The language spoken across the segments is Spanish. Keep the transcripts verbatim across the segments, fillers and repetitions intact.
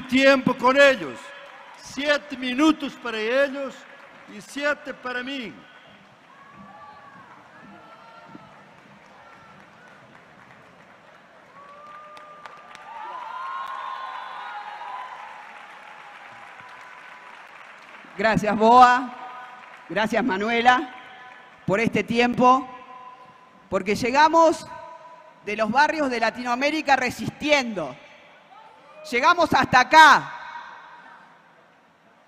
mi tiempo con ellos. Siete minutos para ellos y siete para mí. Gracias, B O A. Gracias, Manuela, por este tiempo, porque llegamos de los barrios de Latinoamérica resistiendo. Llegamos hasta acá.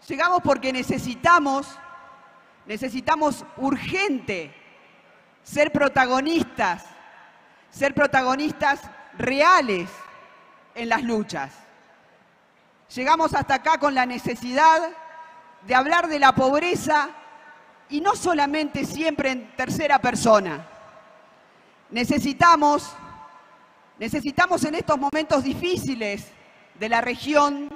Llegamos porque necesitamos, necesitamos urgente ser protagonistas, ser protagonistas reales en las luchas. Llegamos hasta acá con la necesidad de hablar de la pobreza y no solamente siempre en tercera persona. Necesitamos, necesitamos en estos momentos difíciles de la región,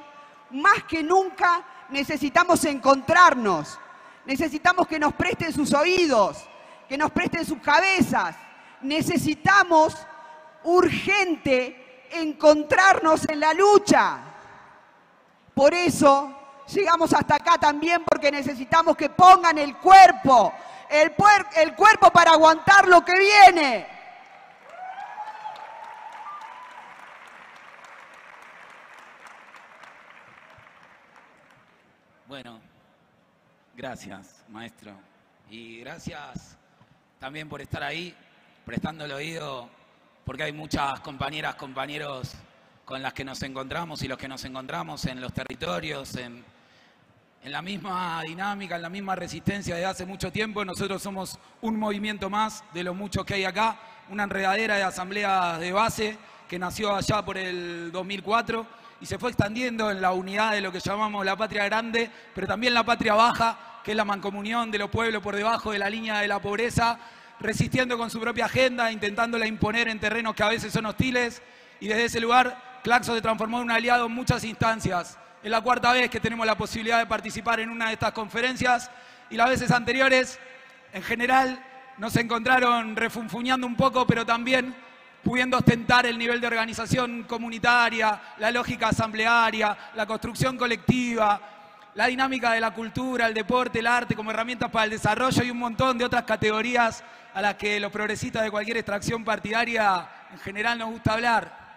más que nunca necesitamos encontrarnos, necesitamos que nos presten sus oídos, que nos presten sus cabezas, necesitamos urgente encontrarnos en la lucha. Por eso llegamos hasta acá también, porque necesitamos que pongan el cuerpo, el, puer, el cuerpo para aguantar lo que viene. Bueno, gracias, maestro. Y gracias también por estar ahí, prestando el oído, porque hay muchas compañeras, compañeros con las que nos encontramos y los que nos encontramos en los territorios, en, en la misma dinámica, en la misma resistencia de hace mucho tiempo. Nosotros somos un movimiento más de los muchos que hay acá, una enredadera de asambleas de base que nació allá por el dos mil cuatro y se fue extendiendo en la unidad de lo que llamamos la patria grande, pero también la patria baja, que es la mancomunión de los pueblos por debajo de la línea de la pobreza, resistiendo con su propia agenda, intentándola imponer en terrenos que a veces son hostiles. Y desde ese lugar, Clacso se transformó en un aliado en muchas instancias. Es la cuarta vez que tenemos la posibilidad de participar en una de estas conferencias, y las veces anteriores, en general, nos encontraron refunfuñando un poco, pero también pudiendo ostentar el nivel de organización comunitaria, la lógica asamblearia, la construcción colectiva, la dinámica de la cultura, el deporte, el arte como herramientas para el desarrollo y un montón de otras categorías a las que los progresistas de cualquier extracción partidaria en general nos gusta hablar.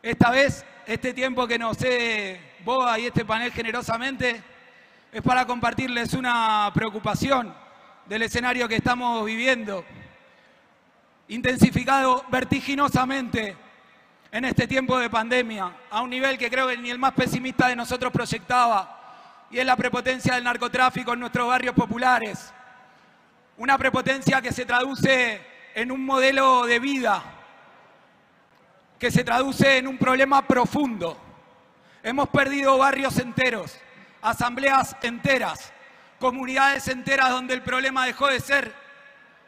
Esta vez, este tiempo que nos cede B O A y este panel generosamente es para compartirles una preocupación del escenario que estamos viviendo, intensificado vertiginosamente en este tiempo de pandemia, a un nivel que creo que ni el más pesimista de nosotros proyectaba, y es la prepotencia del narcotráfico en nuestros barrios populares. Una prepotencia que se traduce en un modelo de vida, que se traduce en un problema profundo. Hemos perdido barrios enteros, asambleas enteras, comunidades enteras donde el problema dejó de ser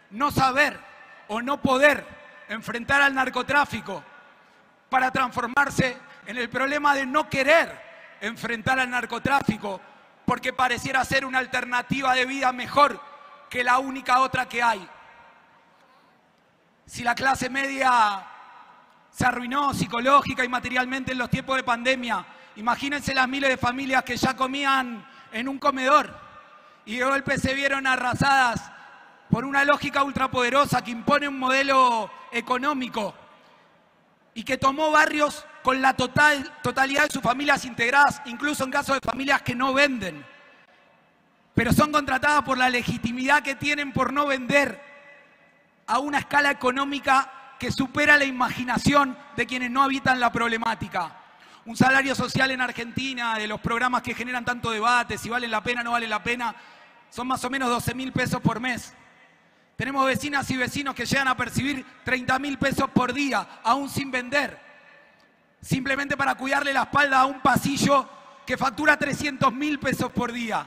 no saber o no poder enfrentar al narcotráfico para transformarse en el problema de no querer enfrentar al narcotráfico porque pareciera ser una alternativa de vida mejor que la única otra que hay. Si la clase media se arruinó psicológica y materialmente en los tiempos de pandemia, imagínense las miles de familias que ya comían en un comedor y de golpe se vieron arrasadas por una lógica ultrapoderosa que impone un modelo económico y que tomó barrios con la total, totalidad de sus familias integradas, incluso en caso de familias que no venden, pero son contratadas por la legitimidad que tienen por no vender a una escala económica que supera la imaginación de quienes no habitan la problemática. Un salario social en Argentina, de los programas que generan tanto debate, si valen la pena o no valen la pena, son más o menos doce mil pesos por mes. Tenemos vecinas y vecinos que llegan a percibir treinta mil pesos por día, aún sin vender, simplemente para cuidarle la espalda a un pasillo que factura trescientos mil pesos por día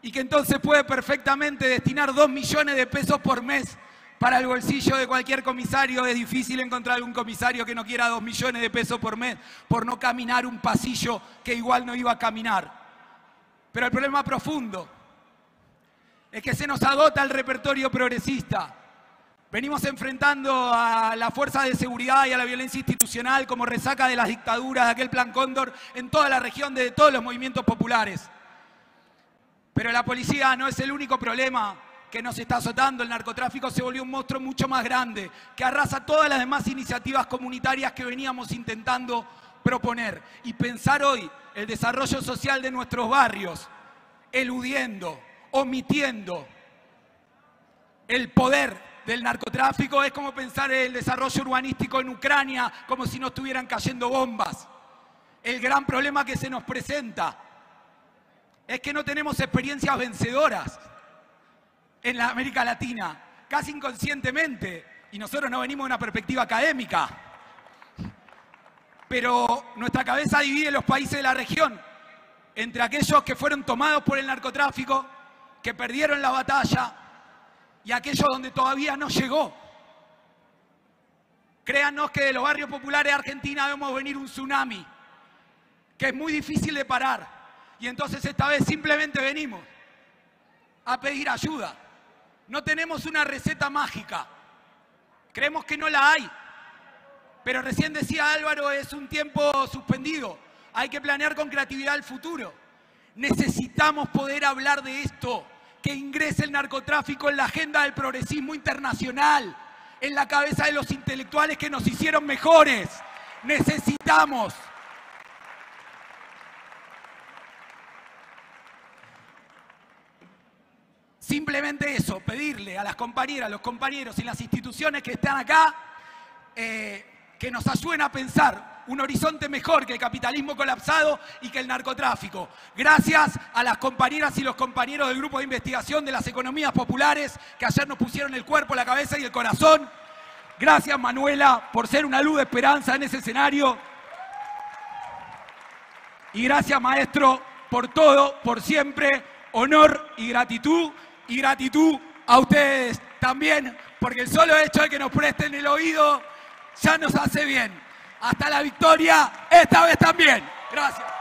y que entonces puede perfectamente destinar dos millones de pesos por mes para el bolsillo de cualquier comisario. Es difícil encontrar algún comisario que no quiera dos millones de pesos por mes por no caminar un pasillo que igual no iba a caminar. Pero el problema profundo es que se nos agota el repertorio progresista. Venimos enfrentando a las fuerzas de seguridad y a la violencia institucional como resaca de las dictaduras de aquel Plan Cóndor en toda la región, de todos los movimientos populares. Pero la policía no es el único problema que nos está azotando. El narcotráfico se volvió un monstruo mucho más grande, que arrasa todas las demás iniciativas comunitarias que veníamos intentando proponer. Y pensar hoy el desarrollo social de nuestros barrios, eludiendo, omitiendo el poder del narcotráfico, es como pensar el desarrollo urbanístico en Ucrania como si no estuvieran cayendo bombas. El gran problema que se nos presenta es que no tenemos experiencias vencedoras en la América Latina, casi inconscientemente, y nosotros no venimos de una perspectiva académica, pero nuestra cabeza divide los países de la región entre aquellos que fueron tomados por el narcotráfico, que perdieron la batalla, y aquellos donde todavía no llegó. Créanos que de los barrios populares de Argentina vemos venir un tsunami que es muy difícil de parar, y entonces esta vez simplemente venimos a pedir ayuda. No tenemos una receta mágica, creemos que no la hay, pero recién decía Álvaro, es un tiempo suspendido, hay que planear con creatividad el futuro. Necesitamos poder hablar de esto, que ingrese el narcotráfico en la agenda del progresismo internacional, en la cabeza de los intelectuales que nos hicieron mejores. Necesitamos. Simplemente eso, pedirle a las compañeras, a los compañeros y las instituciones que están acá eh, que nos ayuden a pensar un horizonte mejor que el capitalismo colapsado y que el narcotráfico. Gracias a las compañeras y los compañeros del Grupo de Investigación de las Economías Populares que ayer nos pusieron el cuerpo, la cabeza y el corazón. Gracias, Manuela, por ser una luz de esperanza en ese escenario. Y gracias, maestro, por todo, por siempre. Honor y gratitud. Y gratitud a ustedes también, porque el solo hecho de que nos presten el oído ya nos hace bien. Hasta la victoria, esta vez también. Gracias.